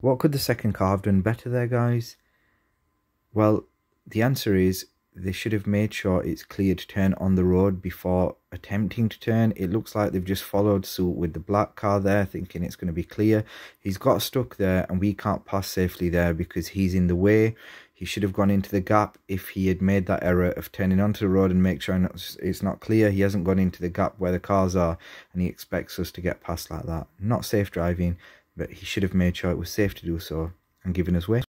What could the second car have done better there, guys? Well, the answer is they should have made sure it's clear to turn on the road before attempting to turn. It looks like they've just followed suit with the black car there, thinking it's going to be clear. He's got stuck there and we can't pass safely there because he's in the way. He should have gone into the gap if he had made that error of turning onto the road and make sure it's not clear. He hasn't gone into the gap where the cars are and he expects us to get past like that. Not safe driving, but he should have made sure it was safe to do so and given us way.